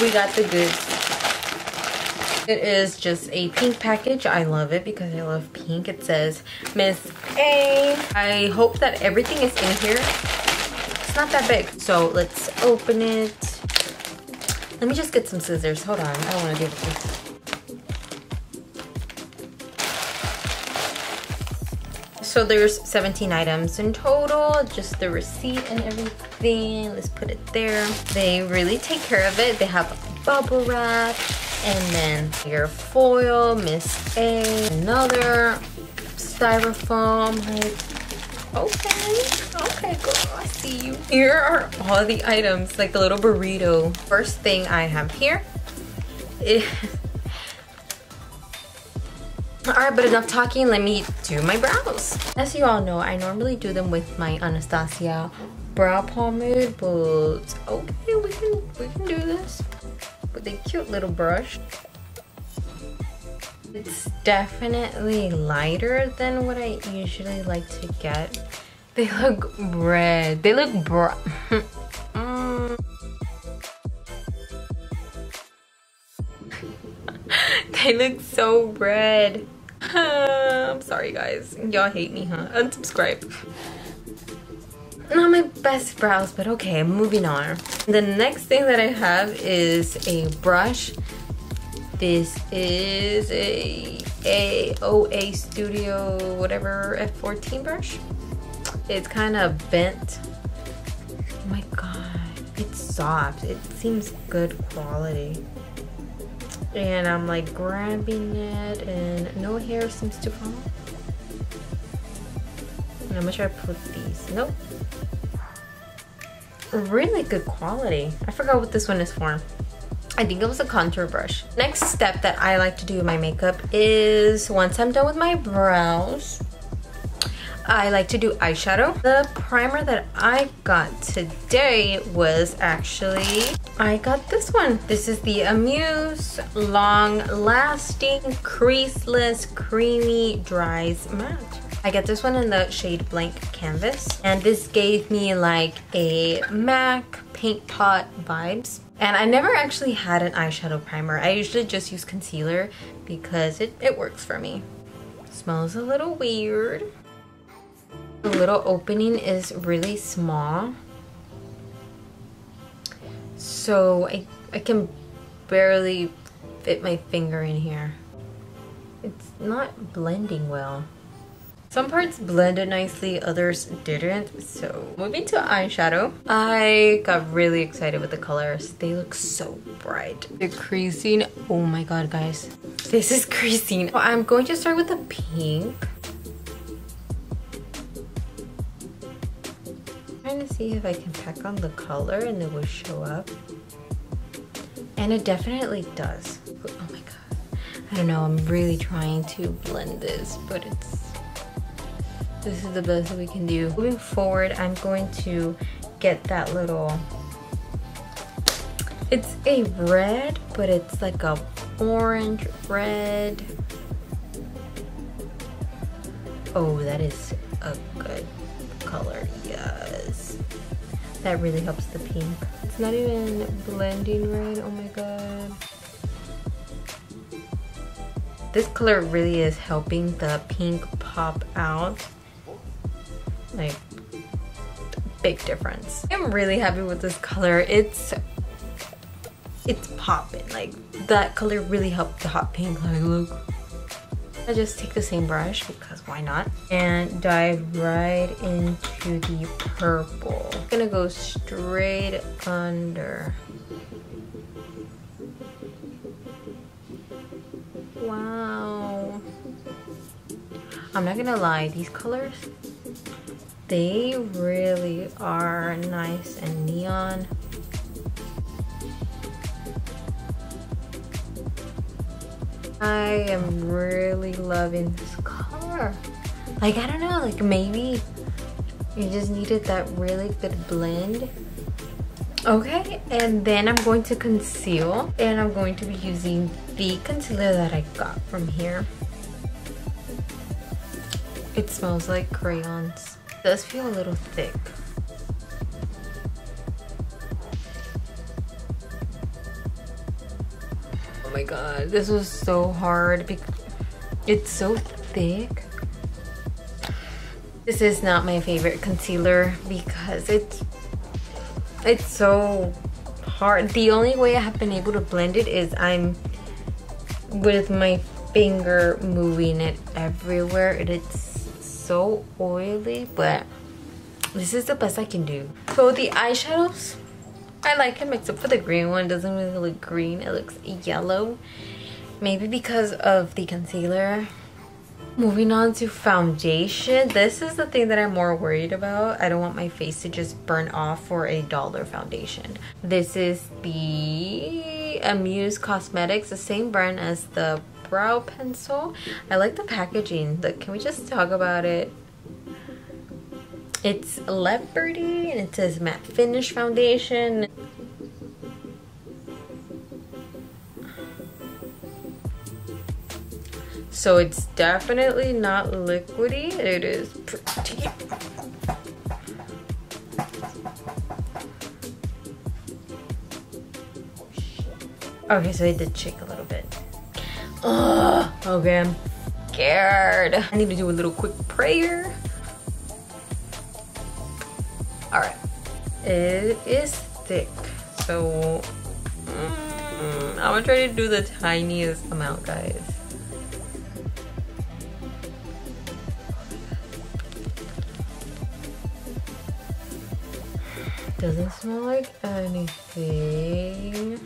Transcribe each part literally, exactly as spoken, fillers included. we got the goods. It is just a pink package. I love it because I love pink. It says Miss A. I hope that everything is in here. It's not that big. So let's open it. Let me just get some scissors. Hold on. I don't want to give it to you. So there's seventeen items in total, just the receipt and everything. Let's put it there. They really take care of it. They have bubble wrap and then your foil, Miss A, another styrofoam. Like, okay, okay, girl, I see you. Here are all the items, like the little burrito. First thing I have here is... Alright, but enough talking, let me do my brows. As you all know, I normally do them with my Anastasia brow pomade, but okay, we can we can do this with a cute little brush. It's definitely lighter than what I usually like to get. They look red. They look bra mm. They look so red. I'm sorry guys, y'all hate me, huh? Unsubscribe. Not my best brows, but okay, moving on. The next thing that I have is a brush. This is a A O A Studio whatever F fourteen brush. It's kind of bent. Oh my god, it's soft. It seems good quality. And I'm like grabbing it and no hair seems to fall. And I'm gonna try to put these. Nope. Really good quality. I forgot what this one is for. I think it was a contour brush. Next step that I like to do in my makeup is once I'm done with my brows, I like to do eyeshadow. The primer that I got today was actually, I got this one. This is the Amuse Long Lasting Creaseless Creamy Dries Matte. I got this one in the shade Blank Canvas. And this gave me like a MAC paint pot vibes. And I never actually had an eyeshadow primer. I usually just use concealer because it, it works for me. Smells a little weird. The little opening is really small, so I, I can barely fit my finger in here. It's not blending well. Some parts blended nicely, others didn't. So moving to eyeshadow, I got really excited with the colors. They look so bright. The creasing, oh my god guys, this is creasing. I'm going to start with a pink. Trying to see if I can pack on the color and it will show up, and it definitely does. Oh my god, I don't know, I'm really trying to blend this, but it's this is the best that we can do. Moving forward, I'm going to get that little, it's a red, but it's like a orange red. Oh, that is a good color. Yes, that really helps the pink. It's not even blending right. Oh my god, this color really is helping the pink pop out, like big difference. I'm really happy with this color. It's it's popping. Like that color really helped the hot pink. Like look, I just take the same brush because why not, and dive right into the purple. I'm gonna go straight under. Wow, I'm not gonna lie, these colors, they really are nice and neon. I am really loving this color. Like, I don't know, like maybe you just needed that really good blend. Okay, and then I'm going to conceal, and I'm going to be using the concealer that I got from here. It smells like crayons. It does feel a little thick. Oh my god, this was so hard because it's so thick. This is not my favorite concealer because it's it's so hard. The only way I have been able to blend it is I'm with my finger moving it everywhere, and it's so oily, but this is the best I can do. So the eyeshadows, I like them except for the green one. It doesn't really look green, it looks yellow, maybe because of the concealer. Moving on to foundation, this is the thing that I'm more worried about. I don't want my face to just burn off for a dollar foundation. This is the Amuse Cosmetics, the same brand as the brow pencil. I like the packaging. Look, can we just talk about it? It's leopardy and it says matte finish foundation. So it's definitely not liquidy. It is pretty. Okay, so it did shake a little bit. Ugh, okay, I'm scared. I need to do a little quick prayer. Alright, it is thick, so mm, I'm gonna try to do the tiniest amount, guys. Doesn't smell like anything.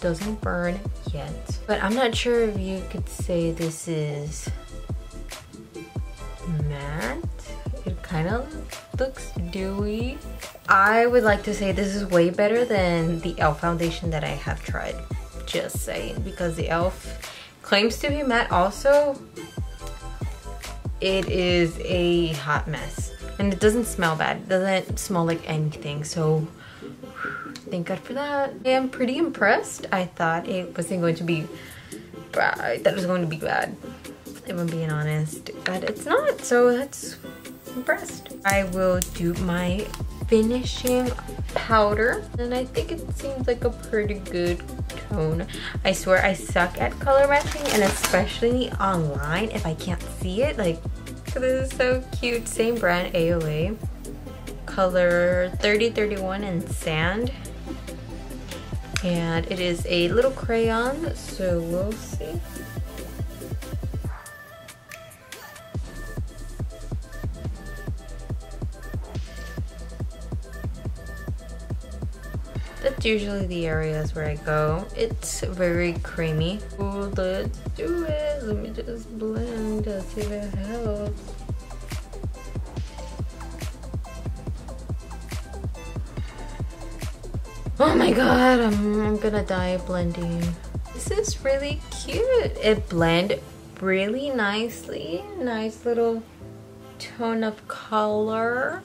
Doesn't burn yet. But I'm not sure if you could say this is matte. It kind of looks dewy. I would like to say this is way better than the E L F foundation that I have tried. Just saying, because the E L F claims to be matte also. It is a hot mess. And it doesn't smell bad. It doesn't smell like anything. So thank God for that. I am pretty impressed. I thought it wasn't going to be bad. I thought it was going to be bad, if I'm being honest. But it's not. So that's impressed. I will do my finishing powder, and I think it seems like a pretty good tone. I swear I suck at color matching, and especially online if I can't see it. Like, this is so cute. Same brand, A O A, color thirty, thirty-one, and sand, and it is a little crayon, so we'll see. That's usually the areas where I go. It's very creamy. Ooh, let's do it. Let me just blend. Let's see if it helps. Oh my god, I'm, I'm gonna die blending. This is really cute. It blends really nicely. Nice little tone of color.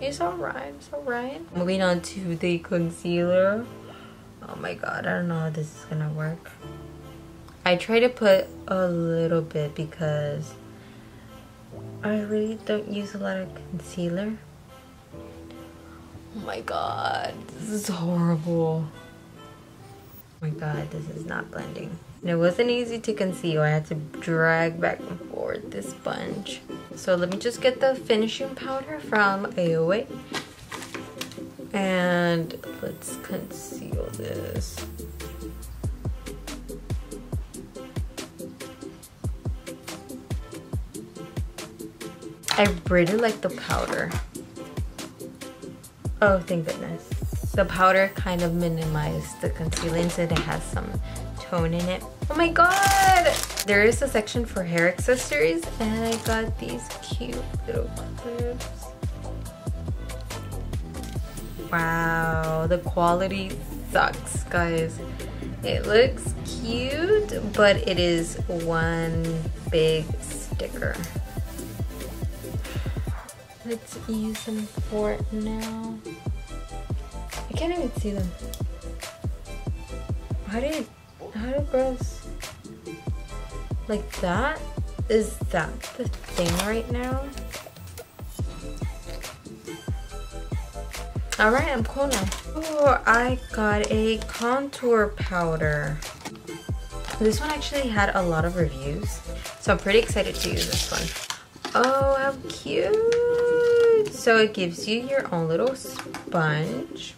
It's alright, it's alright. Moving on to the concealer. Oh my god, I don't know how this is gonna work. I try to put a little bit because I really don't use a lot of concealer. Oh my god, this is horrible. Oh my god, this is not blending. And it wasn't easy to conceal. I had to drag back and forth this sponge. So let me just get the finishing powder from A O A. And let's conceal this. I really like the powder. Oh, thank goodness. The powder kind of minimized the concealer, so it has some tone in it. Oh my god! There is a section for hair accessories, and I got these cute little clips. Wow, the quality sucks, guys. It looks cute, but it is one big sticker. Let's use them for now. I can't even see them. How do you How do girls like that? Is that the thing right now? All right, I'm cool now. Oh, I got a contour powder. This one actually had a lot of reviews, so I'm pretty excited to use this one. Oh, how cute. So it gives you your own little sponge,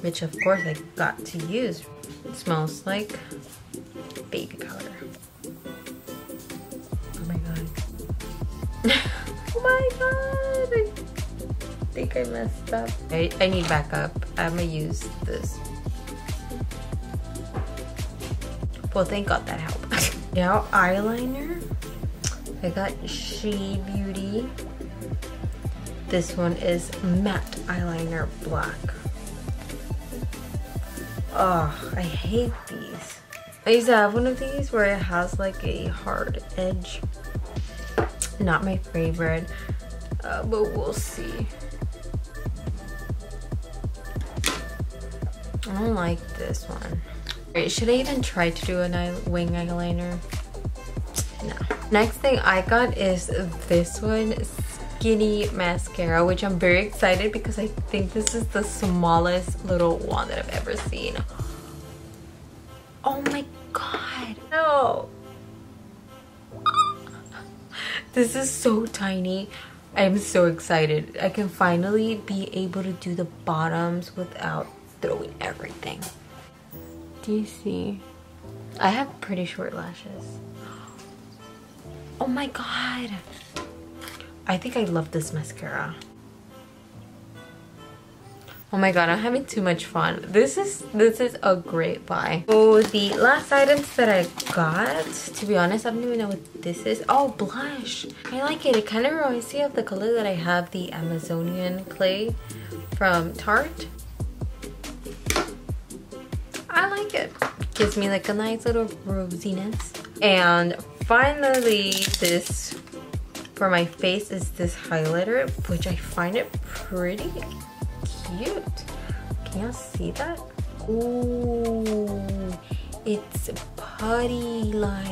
which of course I got to use. It smells like baby powder. Oh my god. Oh my god, I think I messed up. I, I need backup. I'm gonna use this. Well, thank God that helped. Now eyeliner, I got Shea Beauty. This one is matte eyeliner black. Oh, I hate these. I used to have one of these where it has like a hard edge. Not my favorite, uh, but we'll see. I don't like this one. Should I even try to do an eye wing eyeliner? No. Next thing I got is this one, skinny mascara, which I'm very excited because I think this is the smallest little one that I've ever seen. Oh my god. No. This is so tiny. I'm so excited. I can finally be able to do the bottoms without throwing everything. Do you see? I have pretty short lashes. Oh my god. I think I love this mascara. Oh my god, I'm having too much fun. This is this is a great buy. So the last items that I got, to be honest, I don't even know what this is. Oh, blush. I like it. It kind of reminds me of the color that I have, the Amazonian clay from Tarte. I like it. Gives me like a nice little rosiness. And finally, this for my face is this highlighter, which I find it pretty cute. Can y'all see that? Ooh, it's putty-like.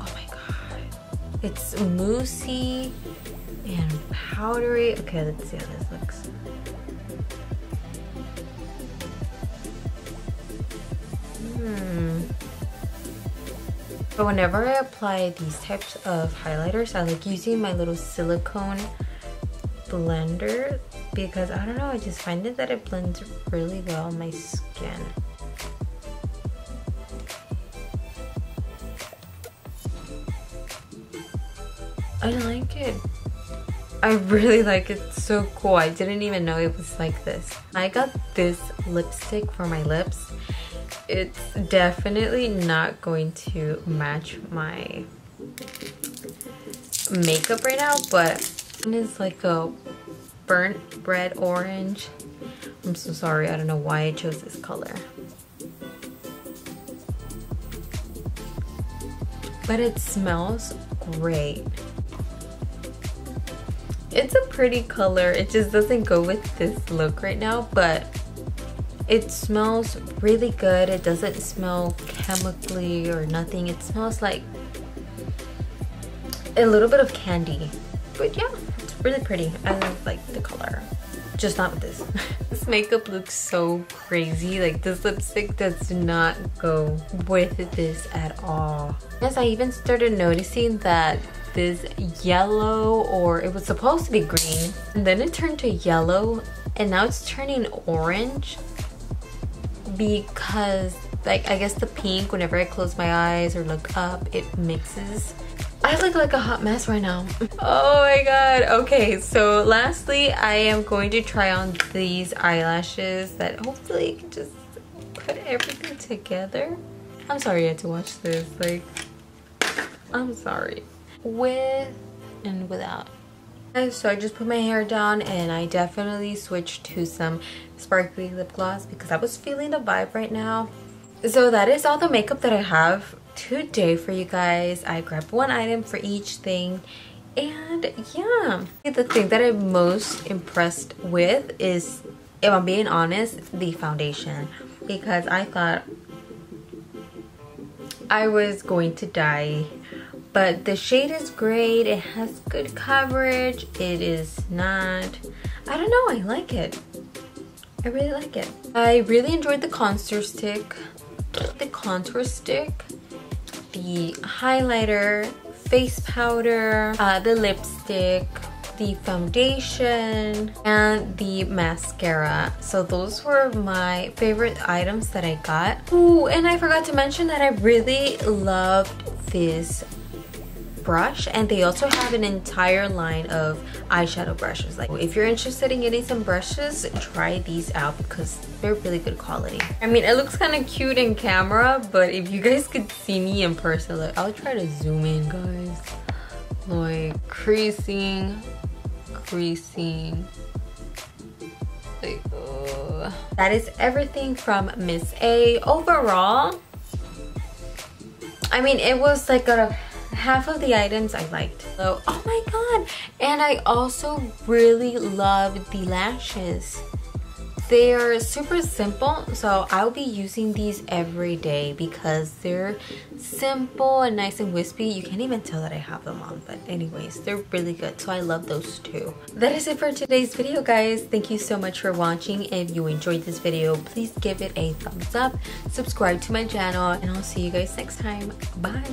Oh my god. It's moussey and powdery. Okay, let's see how this looks. But whenever I apply these types of highlighters, I like using my little silicone blender because I don't know, I just find it that it blends really well on my skin. I like it. I really like it. It's so cool. I didn't even know it was like this. I got this lipstick for my lips. It's definitely not going to match my makeup right now, but it's like a burnt red orange. I'm so sorry, I don't know why I chose this color. But it smells great. It's a pretty color, it just doesn't go with this look right now, but it smells really good. It doesn't smell chemically or nothing. It smells like a little bit of candy. But yeah, it's really pretty. I like the color. Just not with this. This makeup looks so crazy. Like this lipstick does not go with this at all. Yes, I even started noticing that this yellow, or it was supposed to be green, and then it turned to yellow, and now it's turning orange. Because like I guess the pink, whenever I close my eyes or look up, it mixes. I look like a hot mess right now. Oh my god. Okay, so lastly I am going to try on these eyelashes that hopefully can just put everything together. I'm sorry you had to watch this, like I'm sorry. With and without. So I just put my hair down and I definitely switched to some sparkly lip gloss because I was feeling the vibe right now. So that is all the makeup that I have today for you guys. I grabbed one item for each thing, and yeah, the thing that I'm most impressed with is, if I'm being honest, the foundation, because I thought I was going to die. But the shade is great, it has good coverage, it is not I don't know, I like it. I really like it. I really enjoyed the contour stick, the contour stick, the highlighter, face powder, uh, the lipstick, the foundation, and the mascara. So those were my favorite items that I got. Oh, and I forgot to mention that I really loved this brush, and they also have an entire line of eyeshadow brushes. Like, if you're interested in getting some brushes, try these out because they're really good quality. I mean, it looks kind of cute in camera, but if you guys could see me in person, look, I'll try to zoom in, guys. Like, creasing, creasing. Like, oh. That is everything from Miss A. Overall, I mean, it was like a half of the items I liked. So, oh my god! And I also really love the lashes. They are super simple, so I'll be using these every day because they're simple and nice and wispy. You can't even tell that I have them on, but anyways, they're really good, so I love those too. That is it for today's video, guys. Thank you so much for watching. If you enjoyed this video, please give it a thumbs up, subscribe to my channel, and I'll see you guys next time. Bye!